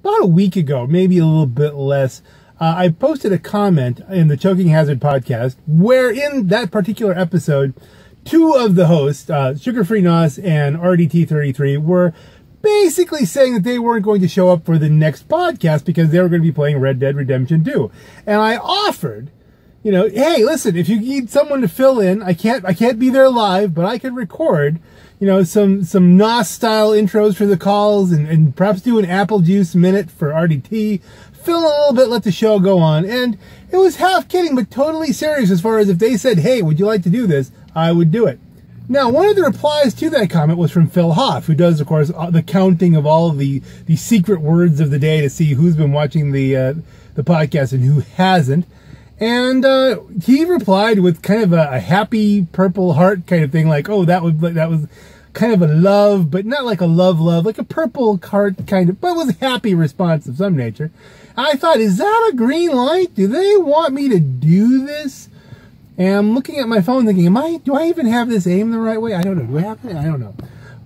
about a week ago, maybe a little bit less, I posted a comment in the Choking Hazard podcast where in that particular episode, two of the hosts, Sugarfreenos and RDT33, were basically saying that they weren't going to show up for the next podcast because they were going to be playing Red Dead Redemption 2. And I offered, you know, hey, listen, if you need someone to fill in, I can't be there live, but I could record, you know, some NOS style intros for the calls and perhaps do an Apple Juice Minute for RDT, fill in a little bit, let the show go on. And it was half kidding, but totally serious as far as if they said, hey, would you like to do this? I would do it. Now, one of the replies to that comment was from Phil Hoff, who does, of course, the counting of all of the secret words of the day to see who's been watching the podcast and who hasn't. And he replied with kind of a happy purple heart kind of thing, like, oh, that was kind of a love, but not like a love, like a purple heart kind of, but was a happy response of some nature. And I thought, is that a green light? Do they want me to do this? And I'm looking at my phone thinking, do I even have this aimed the right way? I don't know. Do I have it? I don't know.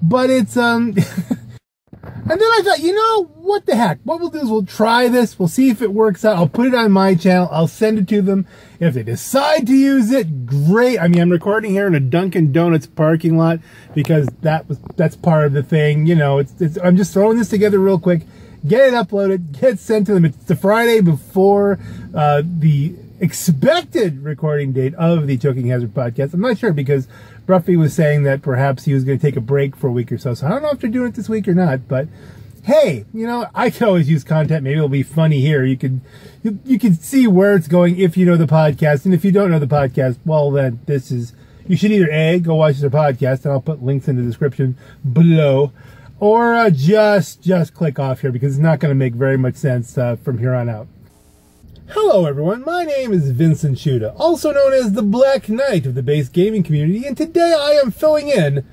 But it's, and then I thought, you know, what the heck? What we'll do is we'll try this. We'll see if it works out. I'll put it on my channel. I'll send it to them. If they decide to use it, great. I mean, I'm recording here in a Dunkin' Donuts parking lot because that's part of the thing. You know, I'm just throwing this together real quick. Get it uploaded. Get it sent to them. It's the Friday before, the expected recording date of the Choking Hazard podcast. I'm not sure because Broughy was saying that perhaps he was going to take a break for a week or so. So I don't know if they're doing it this week or not, but hey, you know, I could always use content. Maybe it'll be funny here. You can see where it's going if you know the podcast. And if you don't know the podcast, well then you should either A, go watch the podcast, and I'll put links in the description below, or just click off here because it's not going to make very much sense from here on out. Hello everyone, my name is Vincent Shuta, also known as the Black Knight of the base gaming community, and today I am filling in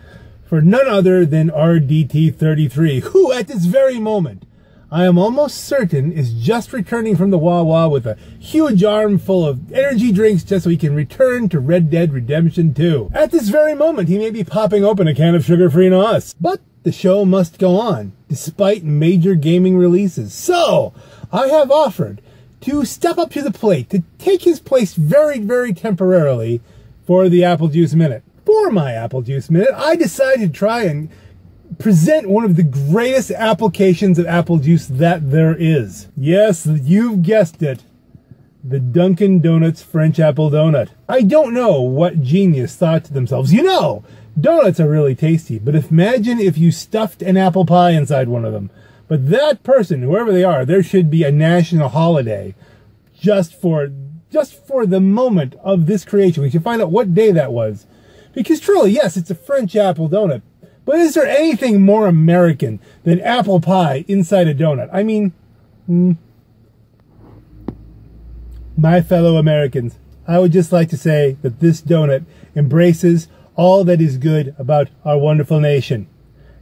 for none other than RDT33, who at this very moment, I am almost certain, is just returning from the Wawa with a huge armful of energy drinks just so he can return to Red Dead Redemption 2. At this very moment, he may be popping open a can of Sugarfreenos, but the show must go on, despite major gaming releases. So, I have offered to step up to the plate, to take his place very, very temporarily for the Apple Juice Minute. For my Apple Juice Minute, I decided to try and present one of the greatest applications of apple juice that there is. Yes, you've guessed it. The Dunkin' Donuts French Apple Donut. I don't know what genius thought to themselves, you know, donuts are really tasty, but imagine if you stuffed an apple pie inside one of them. But that person, whoever they are, there should be a national holiday just for the moment of this creation. We should find out what day that was. Because truly, yes, it's a French apple donut. But is there anything more American than apple pie inside a donut? I mean, my fellow Americans, I would just like to say that this donut embraces all that is good about our wonderful nation.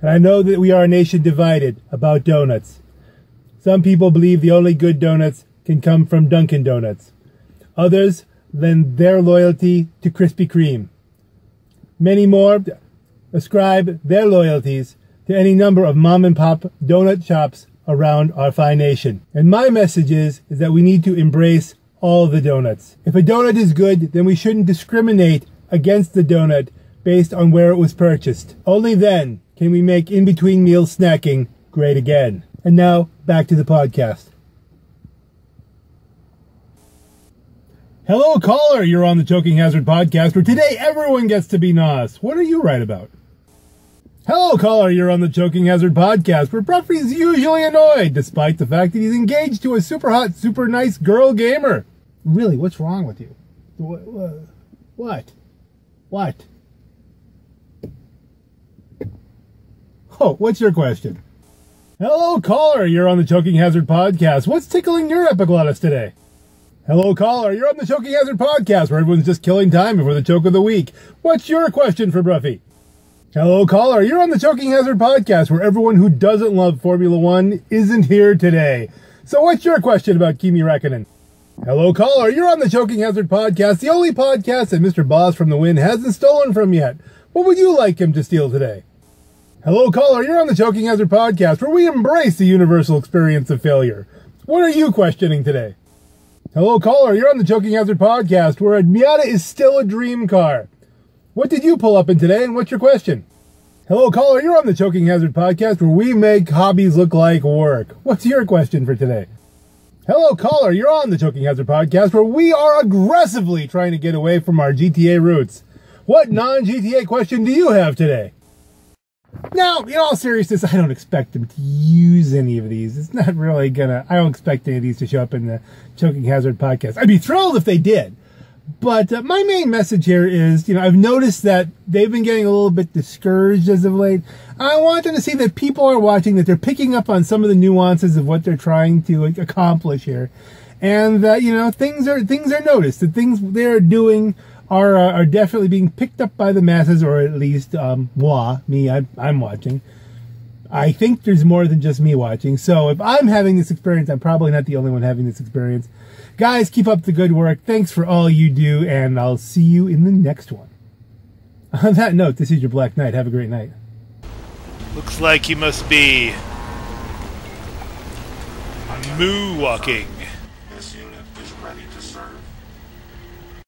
And I know that we are a nation divided about donuts. Some people believe the only good donuts can come from Dunkin' Donuts. Others lend their loyalty to Krispy Kreme. Many more ascribe their loyalties to any number of mom-and-pop donut shops around our fine nation. And my message is that we need to embrace all the donuts. If a donut is good, then we shouldn't discriminate against the donut based on where it was purchased. Only then can we make in-between meal snacking great again. And now, back to the podcast. Hello, caller! You're on the Choking Hazard Podcast, where today everyone gets to be NOS. What are you right about? Hello, caller! You're on the Choking Hazard Podcast, where Broughy's usually annoyed, despite the fact that he's engaged to a super hot, super nice girl gamer. Really, what's wrong with you? What? What? Oh, what's your question? Hello, caller. You're on the Choking Hazard Podcast. What's tickling your epiglottis today? Hello, caller. You're on the Choking Hazard Podcast, where everyone's just killing time before the choke of the week. What's your question for Broughy? Hello, caller. You're on the Choking Hazard Podcast, where everyone who doesn't love Formula One isn't here today. So what's your question about Kimi Räikkönen? Hello, caller. You're on the Choking Hazard Podcast, the only podcast that Mr. Boss from the Win hasn't stolen from yet. What would you like him to steal today? Hello, caller. You're on the Choking Hazard Podcast, where we embrace the universal experience of failure. What are you questioning today? Hello, caller. You're on the Choking Hazard Podcast, where a Miata is still a dream car. What did you pull up in today, and what's your question? Hello, caller. You're on the Choking Hazard Podcast, where we make hobbies look like work. What's your question for today? Hello, caller. You're on the Choking Hazard Podcast, where we are aggressively trying to get away from our GTA roots. What non-GTA question do you have today? Now, in all seriousness, I don't expect them to use any of these. It's not really gonna... I don't expect any of these to show up in the Choking Hazard Podcast. I'd be thrilled if they did. But my main message here is, I've noticed that they've been getting a little bit discouraged as of late. I want them to see that people are watching, that they're picking up on some of the nuances of what they're trying to accomplish here. And that, things are noticed. The things they're doing are definitely being picked up by the masses, or at least I'm watching. I think there's more than just me watching. So if I'm having this experience, I'm probably not the only one having this experience. Guys, keep up the good work. Thanks for all you do, and I'll see you in the next one. On that note, this is your Black Knight. Have a great night. Looks like you must be moo walking.